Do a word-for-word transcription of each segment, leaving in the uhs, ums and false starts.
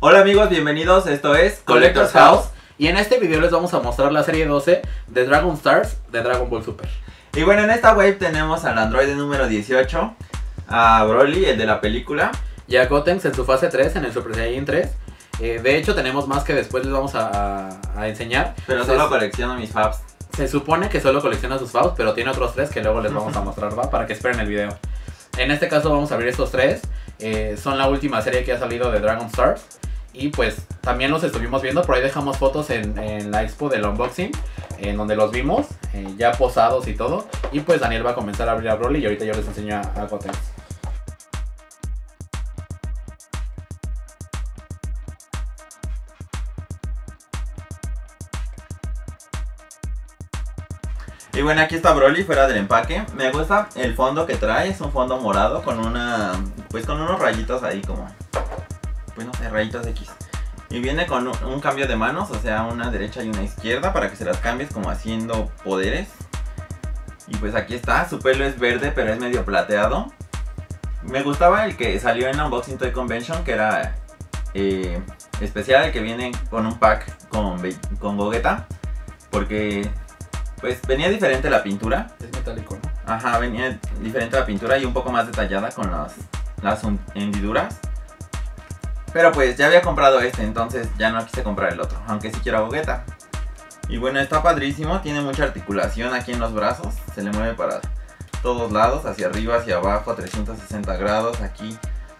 Hola amigos, bienvenidos, esto es Collector's House. Y en este video les vamos a mostrar la serie doce de Dragon Stars de Dragon Ball Super. Y bueno, en esta wave tenemos al androide número dieciocho, a Broly, el de la película, y a Gotenks en su fase tres, en el Super Saiyan tres. eh, De hecho tenemos más que después les vamos a, a enseñar. Pero entonces, solo colecciono mis faves. Se supone que solo colecciona sus faves, pero tiene otros tres que luego les vamos a mostrar, ¿va? Para que esperen el video. En este caso vamos a abrir estos tres. Eh, son la última serie que ha salido de Dragon Stars. Y pues también los estuvimos viendo. Por ahí dejamos fotos en, en la expo del unboxing, en donde los vimos eh, ya posados y todo. Y pues Daniel va a comenzar a abrir a Broly y ahorita yo les enseño a, a Gotenks. Y bueno, aquí está Broly fuera del empaque. Me gusta el fondo que trae, es un fondo morado con una, pues con unos rayitos ahí como, pues no sé, rayitos X. Y viene con un, un cambio de manos, o sea, una derecha y una izquierda para que se las cambies como haciendo poderes. Y pues aquí está, su pelo es verde pero es medio plateado. Me gustaba el que salió en la Unboxing Toy Convention, que era eh, especial, el que viene con un pack con, con Gogeta, porque... pues venía diferente la pintura. Es metálico, ¿no? Ajá, venía diferente la pintura y un poco más detallada con las, las hendiduras. Pero pues ya había comprado este, entonces ya no quise comprar el otro, aunque sí quiero a Gogeta. Y bueno, está padrísimo, tiene mucha articulación aquí en los brazos. Se le mueve para todos lados, hacia arriba, hacia abajo, trescientos sesenta grados. Aquí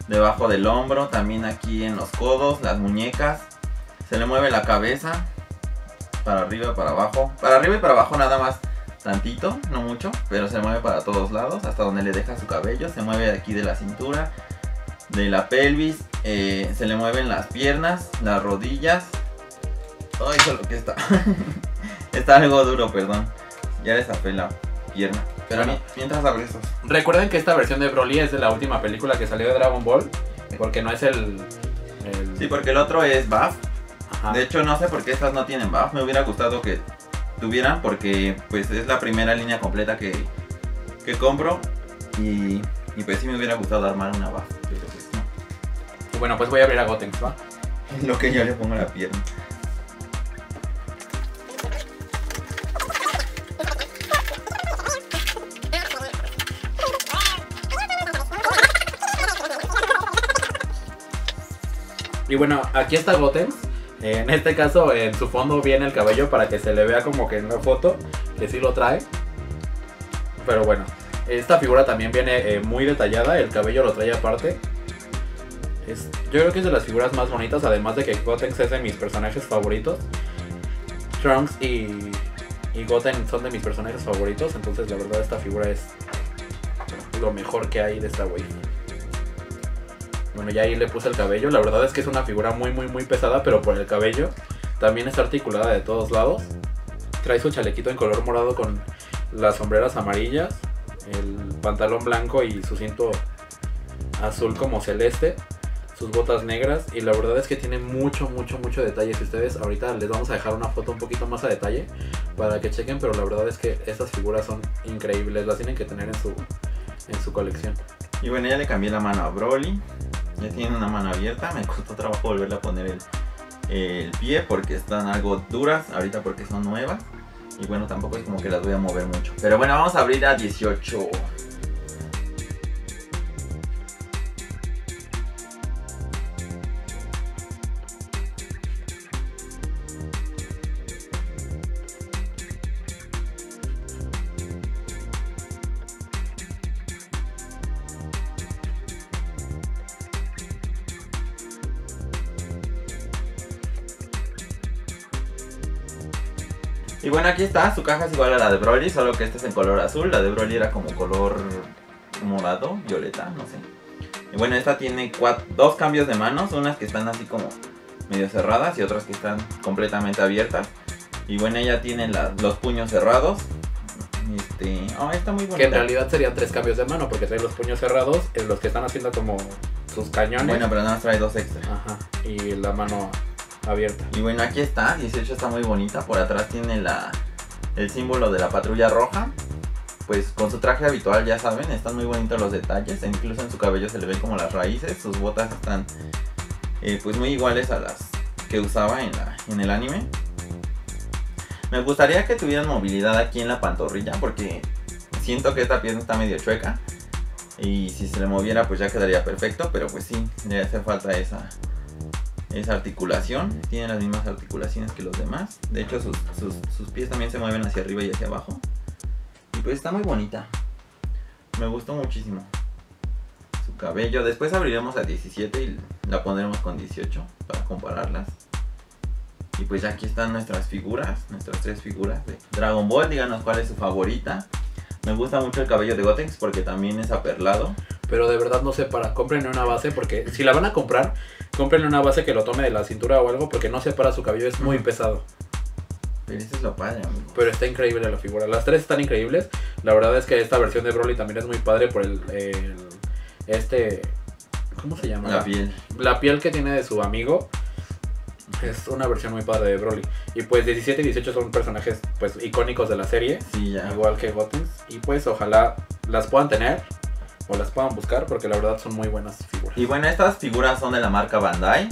debajo del hombro, también aquí en los codos, las muñecas. Se le mueve la cabeza para arriba, para abajo, para arriba y para abajo nada más, tantito, no mucho, pero se mueve para todos lados, hasta donde le deja su cabello, se mueve aquí de la cintura, de la pelvis, eh, se le mueven las piernas, las rodillas, ay, solo que está, está algo duro, perdón, ya les apelé la pierna, pero bueno, mientras abro estos. Recuerden que esta versión de Broly es de la última película que salió de Dragon Ball, porque no es el... el... sí, porque el otro es Buff. Ajá. De hecho no sé por qué estas no tienen buff, me hubiera gustado que tuvieran porque pues es la primera línea completa que, que compro y, y pues sí me hubiera gustado armar una buff, pero pues no. Y bueno, pues voy a abrir a Gotenks, ¿va? Lo que yo le pongo a la pierna. Y bueno, aquí está Gotenks. En este caso, en su fondo viene el cabello para que se le vea como que en la foto, que sí lo trae. Pero bueno, esta figura también viene eh, muy detallada, el cabello lo trae aparte. Es, yo creo que es de las figuras más bonitas, además de que Gotenks es de mis personajes favoritos. Trunks y, y Goten son de mis personajes favoritos, entonces la verdad esta figura es lo mejor que hay de esta wave. Bueno, ya ahí le puse el cabello, la verdad es que es una figura muy muy muy pesada, pero por el cabello también está articulada de todos lados. Trae su chalequito en color morado con las sombreras amarillas, el pantalón blanco y su cinto azul como celeste, sus botas negras, y la verdad es que tiene mucho mucho mucho detalle. Si ustedes ahorita les vamos a dejar una foto un poquito más a detalle para que chequen, pero la verdad es que estas figuras son increíbles, las tienen que tener en su, en su colección. Y bueno, ya le cambié la mano a Broly. Ya tiene una mano abierta, me costó trabajo volverle a poner el, el pie porque están algo duras ahorita porque son nuevas. Y bueno, tampoco es como que las voy a mover mucho. Pero bueno, vamos a abrir a dieciocho. Y bueno, aquí está, su caja es igual a la de Broly, solo que esta es en color azul, la de Broly era como color morado, violeta, no sé. Y bueno, esta tiene cuatro, dos cambios de manos, unas que están así como medio cerradas y otras que están completamente abiertas. Y bueno, ella tiene la, los puños cerrados. Este, oh, está muy bonita. Que en realidad serían tres cambios de mano, porque trae los puños cerrados, en los que están haciendo como sus cañones. Bueno, pero nada más trae dos extra. Ajá, y la mano... abierta. Y bueno, aquí está, dieciocho está muy bonita, por atrás tiene la, el símbolo de la patrulla roja. Pues con su traje habitual, ya saben, están muy bonitos los detalles, incluso en su cabello se le ven como las raíces, sus botas están eh, pues muy iguales a las que usaba en, la, en el anime. Me gustaría que tuvieran movilidad aquí en la pantorrilla, porque siento que esta pierna está medio chueca y si se le moviera pues ya quedaría perfecto, pero pues sí, le hace falta esa, esa articulación. Tienen las mismas articulaciones que los demás. De hecho sus, sus, sus pies también se mueven hacia arriba y hacia abajo. Y pues está muy bonita. Me gustó muchísimo su cabello. Después abriremos a diecisiete y la pondremos con dieciocho para compararlas. Y pues ya aquí están nuestras figuras, nuestras tres figuras de Dragon Ball. Díganos cuál es su favorita. Me gusta mucho el cabello de Gotenks porque también es aperlado. Pero de verdad no sé, para, cómprenle una base, porque si la van a comprar, cómprenle una base que lo tome de la cintura o algo, porque no separa su cabello, es muy pesado. Pero eso es lo padre, amigo. Pero está increíble la figura. Las tres están increíbles. La verdad es que esta versión de Broly también es muy padre por el... el este... ¿Cómo se llama? La piel. La piel que tiene de su amigo. Es una versión muy padre de Broly. Y pues diecisiete y dieciocho son personajes pues icónicos de la serie, sí, ya. Igual que Gotenks. Y pues ojalá las puedan tener o las puedan buscar, porque la verdad son muy buenas figuras. Y bueno, estas figuras son de la marca Bandai.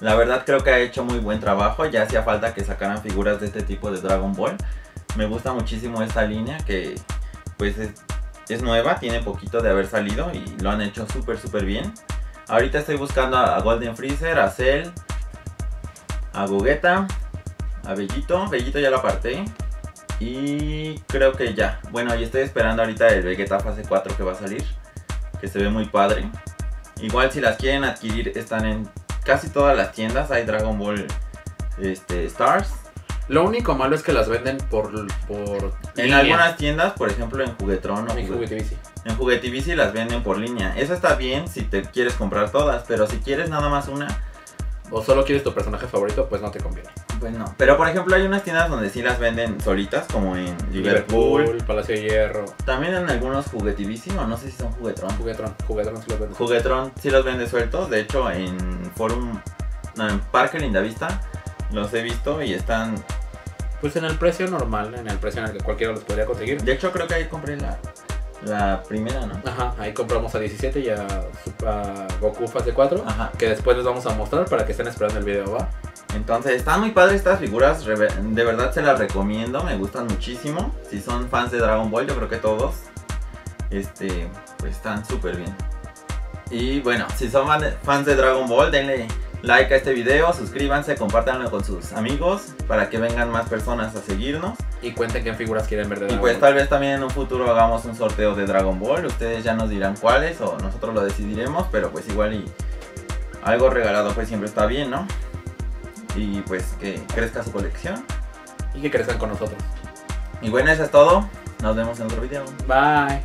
La verdad creo que ha hecho muy buen trabajo. Ya hacía falta que sacaran figuras de este tipo de Dragon Ball. Me gusta muchísimo esta línea que pues es, es nueva, tiene poquito de haber salido y lo han hecho súper súper bien. Ahorita estoy buscando a Golden Freezer, a Cell, a Gogeta, a Vegito. Vegito ya lo aparté. Y creo que ya. Bueno, yo estoy esperando ahorita el Vegeta fase cuatro que va a salir, que se ve muy padre. Igual si las quieren adquirir, están en casi todas las tiendas. Hay Dragon Ball este, Stars. Lo único malo es que las venden por... por en línea. Algunas tiendas, por ejemplo en Juguetrón o en Juguetibici. En Juguetibici las venden por línea. Eso está bien si te quieres comprar todas, pero si quieres nada más una... o solo quieres tu personaje favorito, pues no te conviene. Pues no. Pero por ejemplo hay unas tiendas donde sí las venden solitas, como en Liverpool, Liverpool Palacio de Hierro. También en algunos Juguetibici, o no sé si son Juguetrón. Juguetrón, Juguetrón sí los vende. Juguetrón sí los vende sueltos. De hecho en Forum, no, en Parque Lindavista los he visto y están... pues en el precio normal, en el precio en el que cualquiera los podría conseguir. De hecho creo que ahí compré la... la primera, ¿no? Ajá, ahí compramos a diecisiete y a, a Goku fase cuatro. Ajá. Que después les vamos a mostrar para que estén esperando el video, ¿va? Entonces, están muy padres estas figuras. De verdad se las recomiendo, me gustan muchísimo. Si son fans de Dragon Ball, yo creo que todos Este, pues están súper bien. Y bueno, si son fans de Dragon Ball, denle like a este video, suscríbanse, compártanlo con sus amigos para que vengan más personas a seguirnos. Y cuenten qué figuras quieren ver de Dragon Ball. Y pues tal vez también en un futuro hagamos un sorteo de Dragon Ball. Ustedes ya nos dirán cuáles o nosotros lo decidiremos. Pero pues igual y algo regalado pues siempre está bien, ¿no? Y pues que crezca su colección. Y que crezcan con nosotros. Y bueno, eso es todo. Nos vemos en otro video. Bye.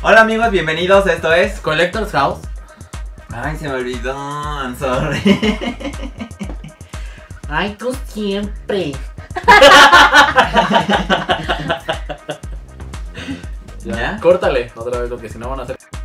Hola amigos, bienvenidos, esto es Collector's House. Ay, se me olvidó, I'm sorry. Ay, tú siempre. Ya, ¿ya? Córtale otra vez, lo que si no van a hacer.